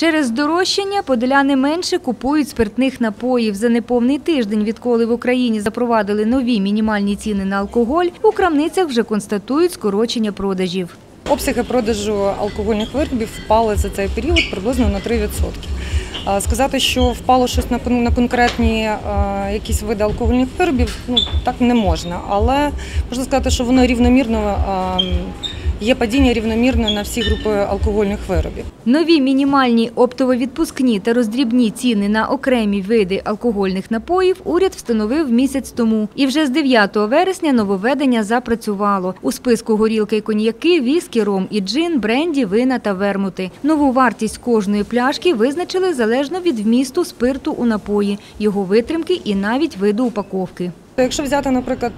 Через здорожчання подоляни менше купують спиртних напоїв. За неповний тиждень, відколи в Україні запровадили нові мінімальні ціни на алкоголь, у крамницях вже констатують скорочення продажів. Обсяги продажу алкогольних виробів впали за цей період приблизно на 3%. Сказати, що впало щось на конкретні якісь види алкогольних виробів, так не можна. Але можна сказати, що воно рівномірно є падіння рівномірно на всі групи алкогольних виробів. Нові мінімальні оптово-відпускні та роздрібні ціни на окремі види алкогольних напоїв уряд встановив місяць тому. І вже з 9 вересня нововведення запрацювало. У списку горілки і коньяки, віскі, ром і джин, бренді, вина та вермути. Нову вартість кожної пляшки визначили залежно від вмісту спирту у напої, його витримки і навіть виду упаковки. Якщо взяти, наприклад,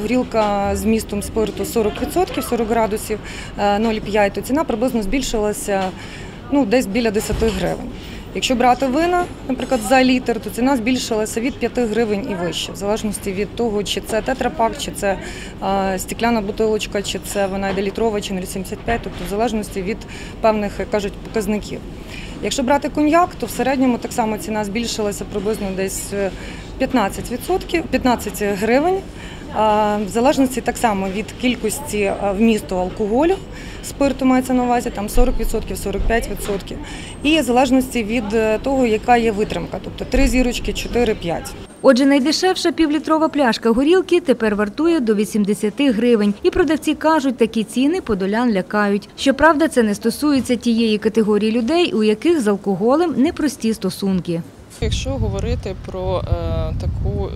горілка з містом спирту 40%, 40 градусів, 0,5, то ціна приблизно збільшилася десь біля 10 гривень. Якщо брати вина, наприклад, за літр, то ціна збільшилася від 5 гривень і вище, в залежності від того, чи це тетрапак, чи це стекляна бутилочка, чи це вона йде літрова, чи 0,75, тобто в залежності від певних, як кажуть, показників. Якщо брати коньяк, то в середньому так само ціна збільшилася приблизно десь 15 гривень, в залежності так само від кількості вмісту алкоголю, спирту мається на увазі, там 40%, 45%, і в залежності від того, яка є витримка, тобто 3 зірочки, 4-5. Отже, найдешевша півлітрова пляшка горілки тепер вартує до 80 гривень. І продавці кажуть, такі ціни подолян лякають. Щоправда, це не стосується тієї категорії людей, у яких з алкоголем непрості стосунки. Якщо говорити про таку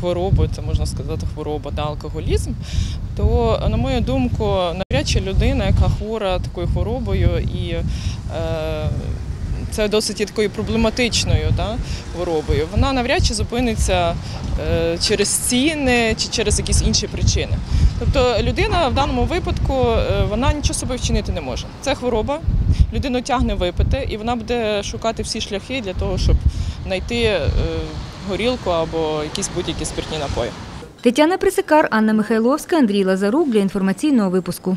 хворобу, це можна сказати хвороба на алкоголізм, то, на мою думку, навряд чи людина, яка хвора такою хворобою, і це досить такою проблематичною хворобою, вона навряд чи зупиниться через ціни чи через якісь інші причини. Тобто людина в даному випадку, вона нічого собі вчинити не може. Це хвороба, людину тягне випити, і вона буде шукати всі шляхи для того, щоб знайти горілку або якісь будь-які спиртні напої. Тетяна Присикар, Анна Михайловська, Андрій Лазарук для інформаційного випуску.